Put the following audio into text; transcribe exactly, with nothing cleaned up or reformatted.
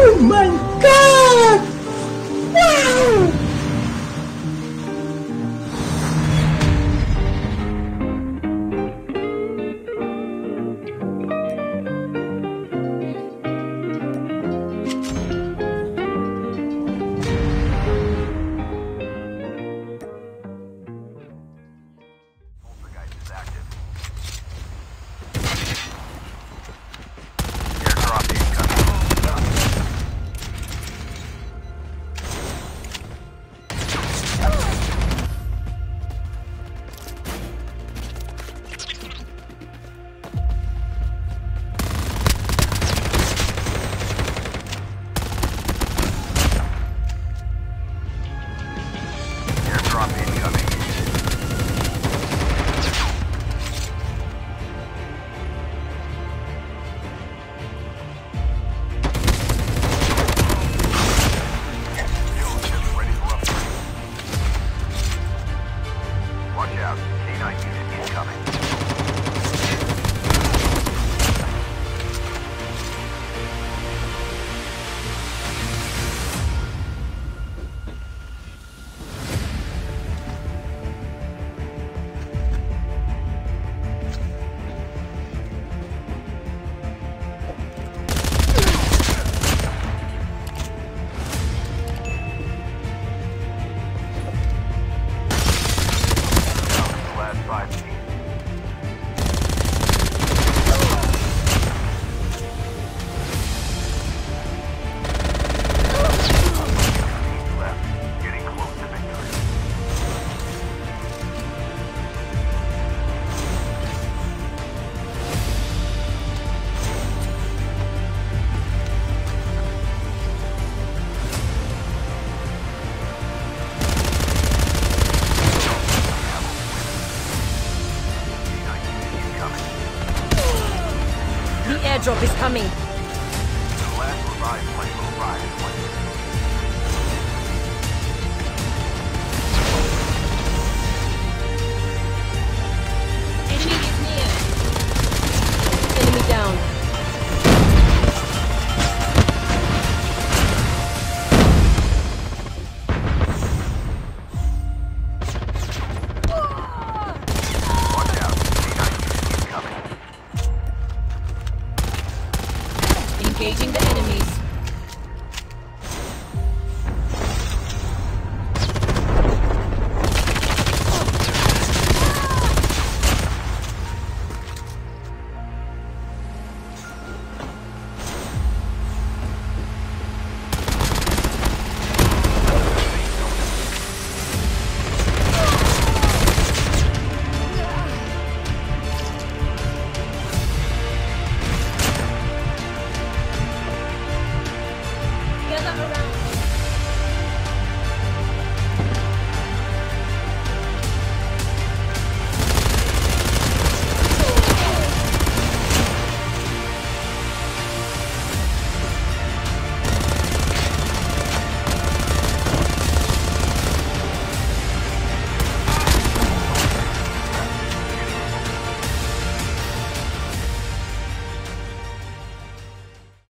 Oh my God! Drop is coming. The last revive plane will arrive in one minute.